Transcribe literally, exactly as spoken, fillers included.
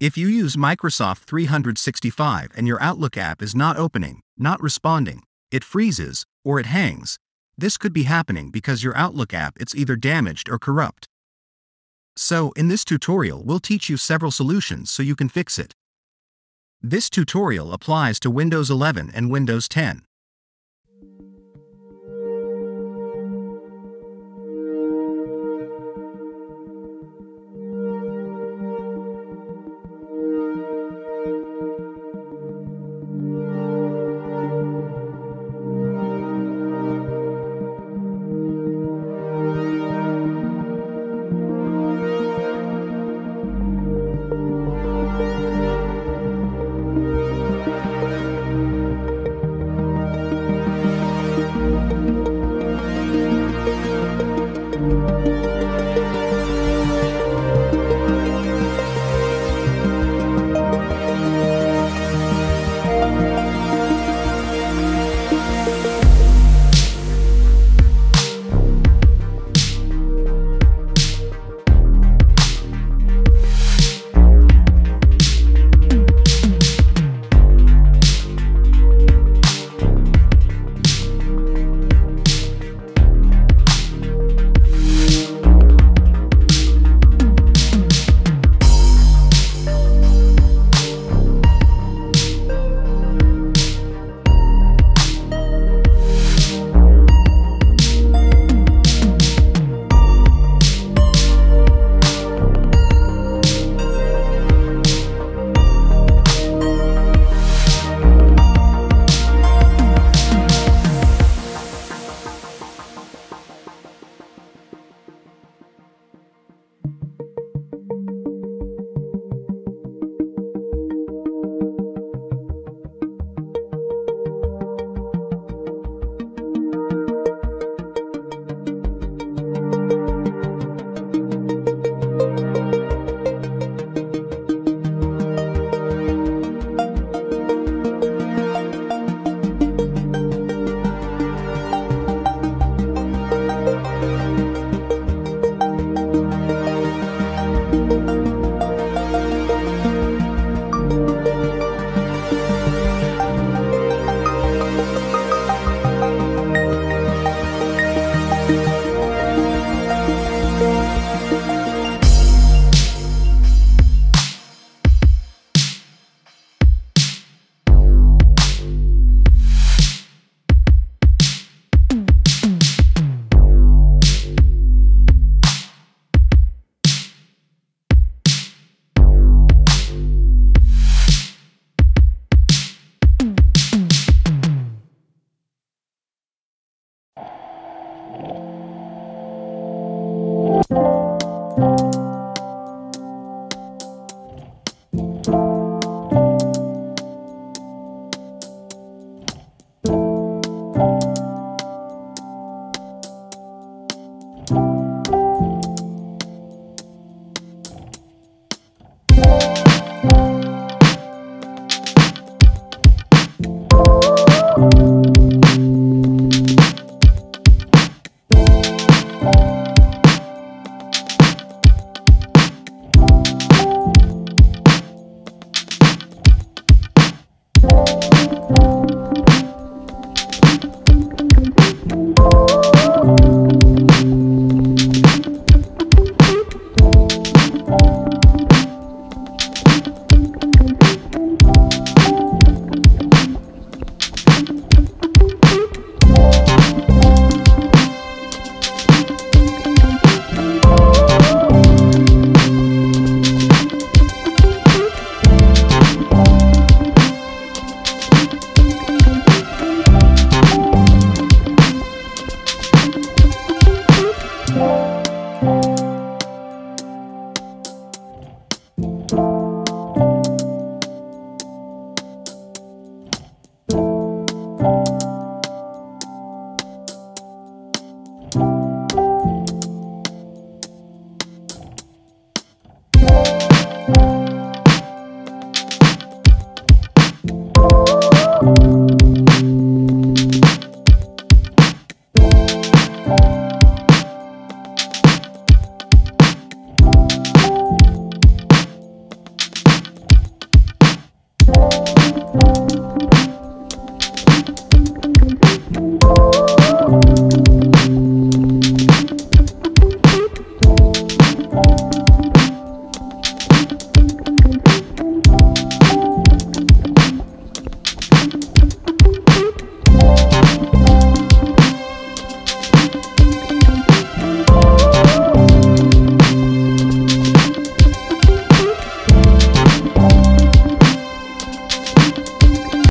If you use Microsoft three sixty-five and your Outlook app is not opening, not responding, it freezes, or it hangs, this could be happening because your Outlook app is either damaged or corrupt. So in this tutorial we'll teach you several solutions so you can fix it. This tutorial applies to Windows eleven and Windows ten.